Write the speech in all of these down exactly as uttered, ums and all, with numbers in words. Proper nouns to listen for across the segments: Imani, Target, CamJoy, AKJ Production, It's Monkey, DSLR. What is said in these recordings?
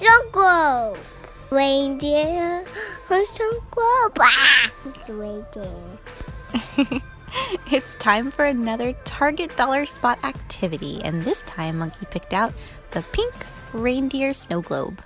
don't go. Reindeer, horse don't go. Bah! It's reindeer. It's time for another Target dollar spot activity, and this time Monkey picked out the pink reindeer snow globe.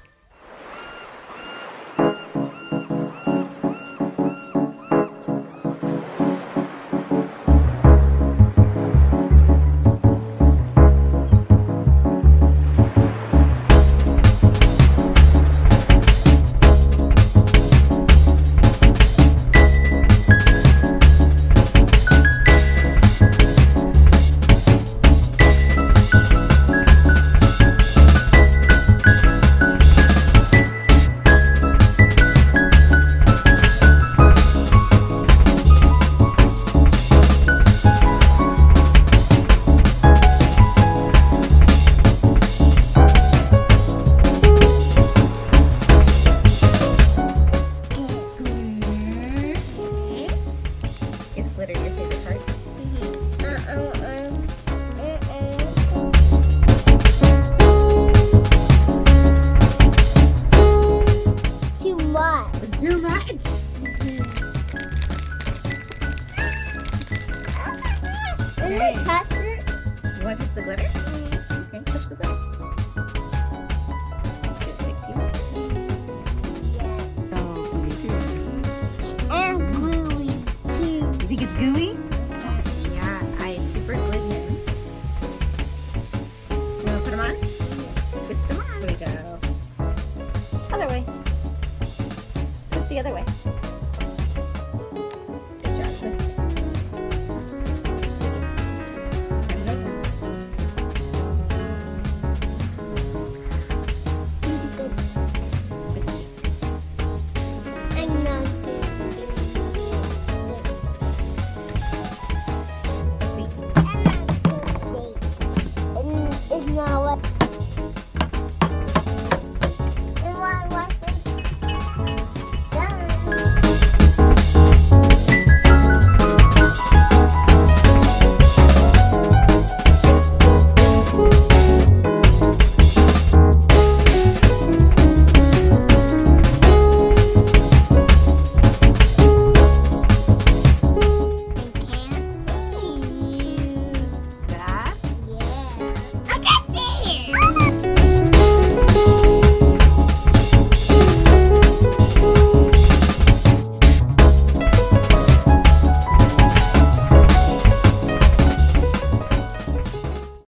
The other way.